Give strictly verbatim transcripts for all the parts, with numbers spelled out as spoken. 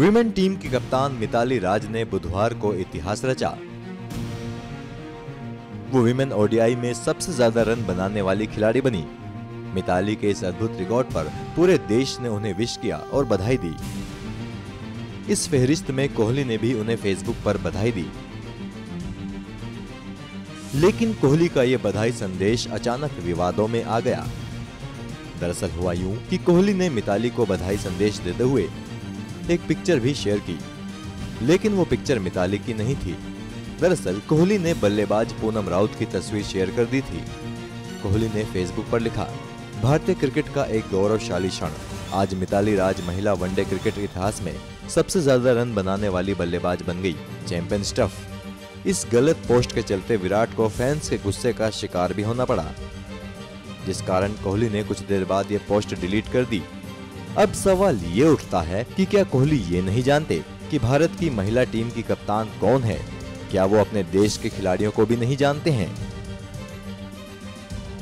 Women team की कप्तान मिताली राज ने बुधवार को इतिहास रचा। वो विमेन ओडीआई में सबसे ज्यादा रन बनाने वाली खिलाड़ी बनी। मिताली के इस अद्भुत रिकॉर्ड पर पूरे देश ने उन्हें विश किया और बधाई दी। इस फेहरिस्त में कोहली ने भी उन्हें फेसबुक पर बधाई दी, लेकिन कोहली का यह बधाई संदेश अचानक विवादों में आ गया। दरअसल हुआ यूं कि कोहली ने मिताली को बधाई संदेश देते हुए एक पिक्चर भी शेयर की, लेकिन वो पिक्चर मिताली की नहीं थी। दरअसल कोहली ने बल्लेबाज पूनम राउत की तस्वीर शेयर कर दी थी। कोहली ने फेसबुक पर लिखा, भारतीय क्रिकेट का एक गौरवशाली क्षण, आज मिताली राज महिला वनडे क्रिकेट इतिहास में सबसे ज्यादा रन बनाने वाली बल्लेबाज बन गई, चैंपियन स्टफ। इस गलत पोस्ट के चलते विराट को फैंस के गुस्से का शिकार भी होना पड़ा, जिस कारण कोहली ने कुछ देर बाद ये पोस्ट डिलीट कर दी। अब सवाल ये उठता है कि क्या कोहली ये नहीं जानते कि भारत की महिला टीम की कप्तान कौन है? क्या वो अपने देश के खिलाड़ियों को भी नहीं जानते हैं?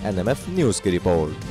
एन एम एफ न्यूज़ की रिपोर्ट।